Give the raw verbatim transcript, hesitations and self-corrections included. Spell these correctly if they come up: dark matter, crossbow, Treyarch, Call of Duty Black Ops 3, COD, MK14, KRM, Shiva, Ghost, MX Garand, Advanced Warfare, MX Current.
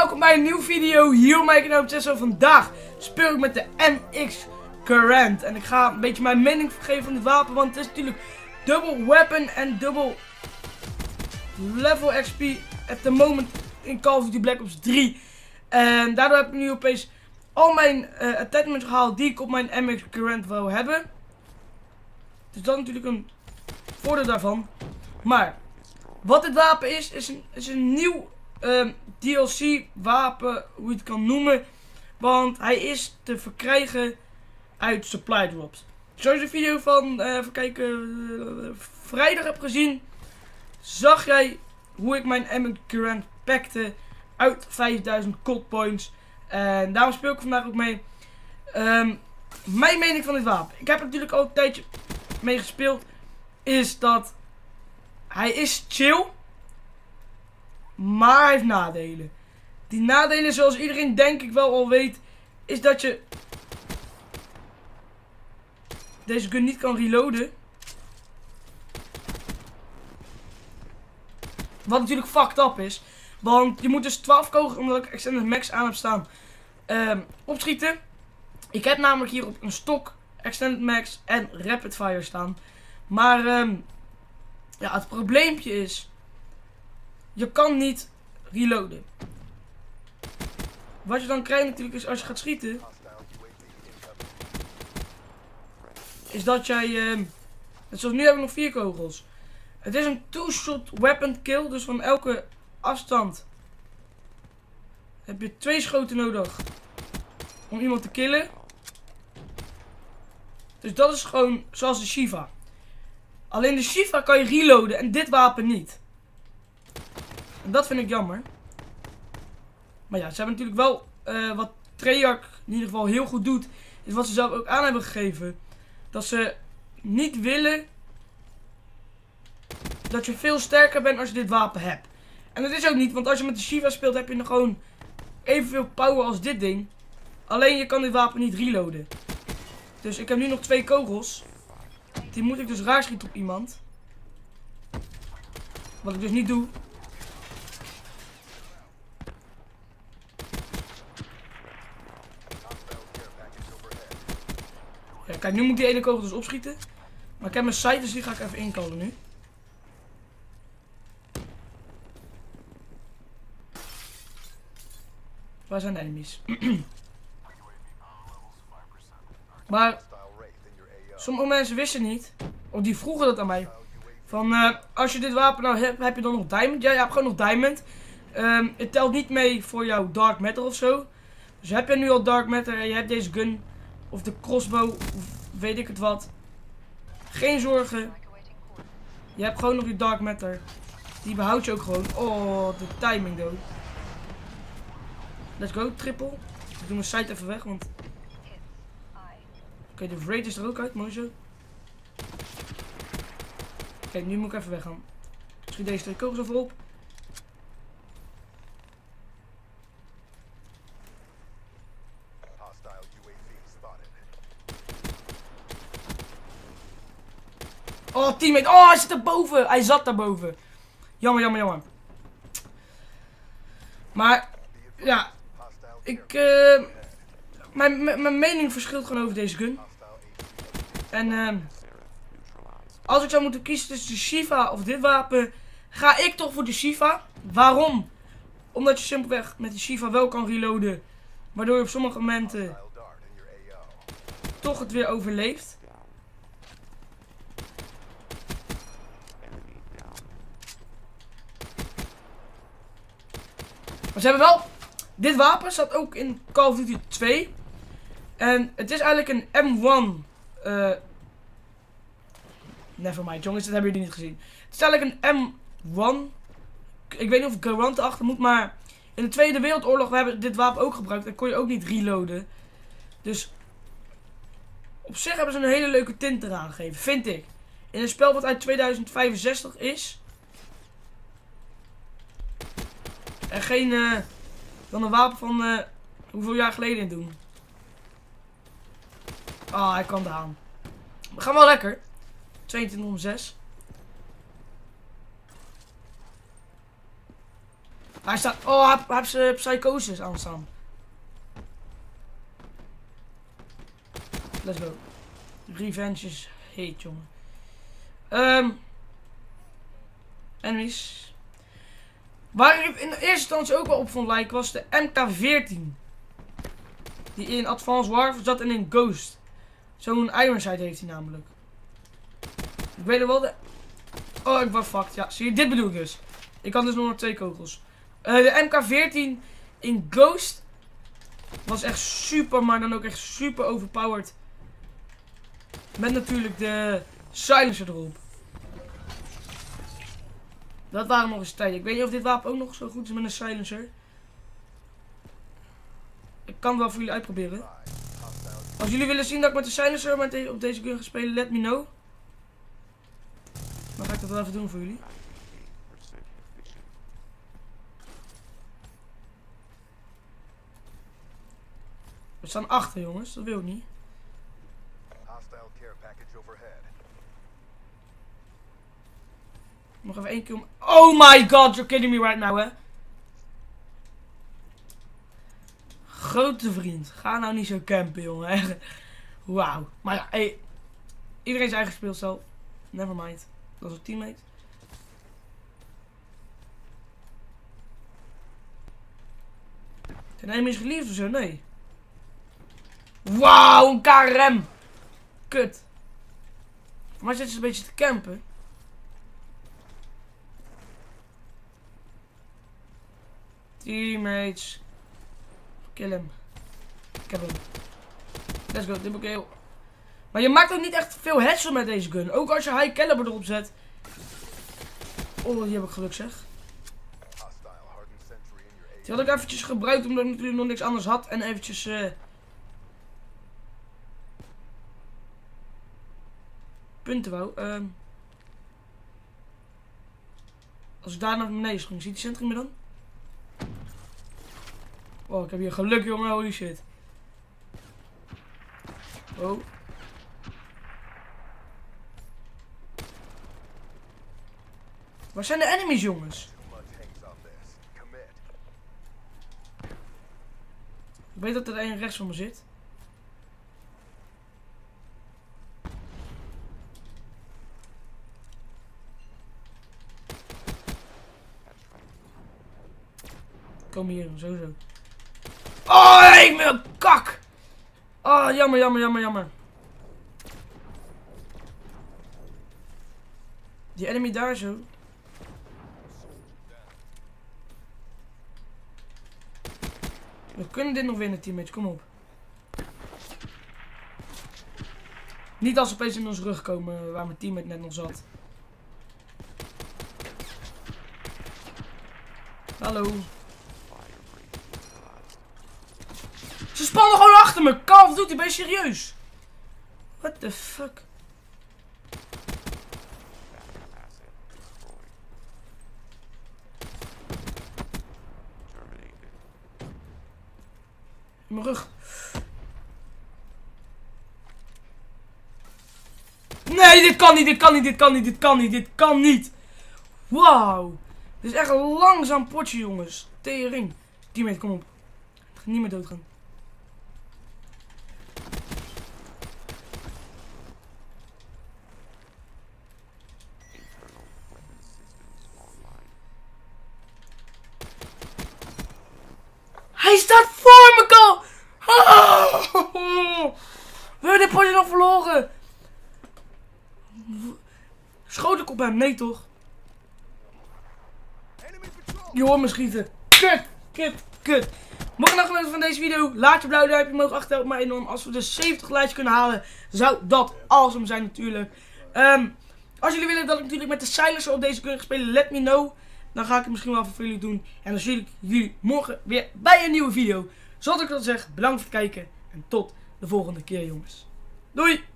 welkom bij een nieuwe video hier op mijn kanaal. Zo vandaag speel ik met de M X Current. En ik ga een beetje mijn mening geven van dit wapen, want het is natuurlijk dubbel weapon en dubbel level X P at the moment in Call of Duty Black Ops drie. En daardoor heb ik nu opeens al mijn uh, attachments gehaald die ik op mijn M X Current wou hebben. Dus dat is natuurlijk een voordeel daarvan. Maar wat dit wapen is, is een, is een nieuw um, D L C wapen, hoe je het kan noemen. Want hij is te verkrijgen uit supply drops. Zoals je de video van uh, even kijken, uh, vrijdag heb gezien, zag jij hoe ik mijn M X Garand pakte uit vijfduizend gold points. En daarom speel ik vandaag ook mee. Um, mijn mening van dit wapen, ik heb er natuurlijk al een tijdje mee gespeeld, is dat hij is chill, maar hij heeft nadelen. Die nadelen, zoals iedereen denk ik wel al weet, is dat je deze gun niet kan reloaden. Wat natuurlijk fucked up is, want je moet dus twaalf kogels, omdat ik extended max aan heb staan, um, opschieten. Ik heb namelijk hier op een stok extended max en rapid fire staan. Maar um, ja, het probleempje is, je kan niet reloaden. Wat je dan krijgt natuurlijk is, als je gaat schieten, is dat jij, uh, zoals nu heb ik nog vier kogels. Het is een two-shot weapon kill, dus van elke afstand heb je twee schoten nodig om iemand te killen. Dus dat is gewoon zoals de Shiva. Alleen de Shiva kan je reloaden en dit wapen niet. En dat vind ik jammer. Maar ja, ze hebben natuurlijk wel uh, wat Treyarch in ieder geval heel goed doet, is wat ze zelf ook aan hebben gegeven. Dat ze niet willen dat je veel sterker bent als je dit wapen hebt. En dat is ook niet, want als je met de Shiva speelt heb je nog gewoon evenveel power als dit ding. Alleen je kan dit wapen niet reloaden. Dus ik heb nu nog twee kogels. Die moet ik dus raar schieten op iemand. Wat ik dus niet doe. Ja, kijk, nu moet ik die ene kogel dus opschieten. Maar ik heb mijn sight, dus die ga ik even inkomen nu. Waar zijn de enemies? Maar sommige mensen wisten niet, of die vroegen dat aan mij, van uh, als je dit wapen nou hebt, heb je dan nog diamond? Ja, je hebt gewoon nog diamond. Um, het telt niet mee voor jouw dark matter ofzo. Dus heb je nu al dark matter en je hebt deze gun, of de crossbow, of weet ik het wat. Geen zorgen. Je hebt gewoon nog je dark matter. Die behoud je ook gewoon. Oh, de timing dood. Let's go, triple. Ik doe mijn site even weg, want... Oké, okay, de raid is er ook uit, mooi zo. Oké, okay, nu moet ik even weggaan. Schiet deze twee kogels even op. Oh, teammate. Oh, hij zit erboven. Hij zat daarboven. Jammer, jammer, jammer. Maar, ja. Ik, uh, mijn, mijn mening verschilt gewoon over deze gun. En uh, als ik zou moeten kiezen tussen de Shiva of dit wapen, ga ik toch voor de Shiva. Waarom? Omdat je simpelweg met de Shiva wel kan reloaden, waardoor je op sommige momenten toch het weer overleeft. Maar ze hebben wel... Dit wapen staat ook in Call of Duty twee. En het is eigenlijk een M één... Uh, Nevermind jongens, dat hebben jullie niet gezien. Het is eigenlijk een M één. Ik weet niet of Garand erachter moet, maar... In de Tweede Wereldoorlog we hebben dit wapen ook gebruikt. En kon je ook niet reloaden. Dus... Op zich hebben ze een hele leuke tint eraan gegeven, vind ik. In een spel wat uit tweeduizend vijfenzestig is. En geen... Uh, dan een wapen van uh, hoeveel jaar geleden in doen. Ah, oh, hij kan eraan. We gaan wel lekker. tweeëntwintig om zes. Hij staat... Oh, hij heeft zijn psychosis aan staan. Let's go. Revenge is heet, jongen. Um, enemies. Waar ik in de eerste instantie ook wel op vond lijken was de M K veertien. Die in Advanced Warfare zat en in Ghost. Zo'n ironside heeft hij namelijk. Ik weet er wel de... Oh, ik was fucked. Ja, zie je? Dit bedoel ik dus. Ik had dus nog maar twee kogels. Uh, de M K veertien in Ghost was echt super, maar dan ook echt super overpowered. Met natuurlijk de silencer erop. Dat waren nog eens tijden. Ik weet niet of dit wapen ook nog zo goed is met een silencer. Ik kan het wel voor jullie uitproberen. Als jullie willen zien dat ik met de silencer met de op deze gun ga spelen, let me know. Dan ga ik dat wel even doen voor jullie. We staan achter, jongens, dat wil ik niet. Nog even één keer om... Oh my god, you're kidding me right now, hè? Grote vriend, ga nou niet zo campen, jongen. Wauw. Maar ja, hey, iedereen zijn eigen speelstijl. Never mind. Dat is een teammate. Zijn enemy is geliefd of zo? Nee. Wauw, een K R M. Kut. Maar zitten ze een beetje te campen. Teammates. Kill hem. Ik heb hem. Let's go, dubbel kill. Maar je maakt ook niet echt veel hassle met deze gun. Ook als je high caliber erop zet. Oh, die heb ik geluk, zeg. Die had ik eventjes gebruikt omdat ik natuurlijk nog niks anders had. En eventjes... Uh, punten wou. Um, als ik daar naar beneden ging. Ziet die centrum me dan? Oh, ik heb hier geluk, jongen. Holy shit. Oh. Waar zijn de enemies, jongens? Ik weet dat er een rechts van me zit. Kom hier, sowieso. Oh, ik ben een kak! Oh, jammer, jammer, jammer, jammer. Die enemy daar zo. We kunnen dit nog winnen, teammates. Kom op. Niet als ze opeens in ons rug komen waar mijn teammate net nog zat. Hallo. Ze spannen gewoon achter me. Call of Duty, ben je serieus? What the fuck? In mijn rug. Nee, dit kan niet, dit kan niet, dit kan niet, dit kan niet, dit kan niet. Wauw. Dit is echt een langzaam potje, jongens. Tering. Teammate, kom op. Ik ga niet meer doodgaan. Hij staat voor me, Call! Oh. We hebben dit potje nog verloren. Schoot ik op hem? Nee, toch? Je hoort me schieten. Kut, kut, kut. Mocht je nou genoten van deze video, laat je blauw duimpje omhoog achter. Helpt mij enorm. Als we de zeventig likes kunnen halen, zou dat awesome zijn natuurlijk. Um, als jullie willen dat ik natuurlijk met de silencer op deze gun ga spelen, let me know. Dan ga ik het misschien wel voor jullie doen. En dan zie ik jullie morgen weer bij een nieuwe video. Zoals ik al zeg, bedankt voor het kijken. En tot de volgende keer, jongens. Doei!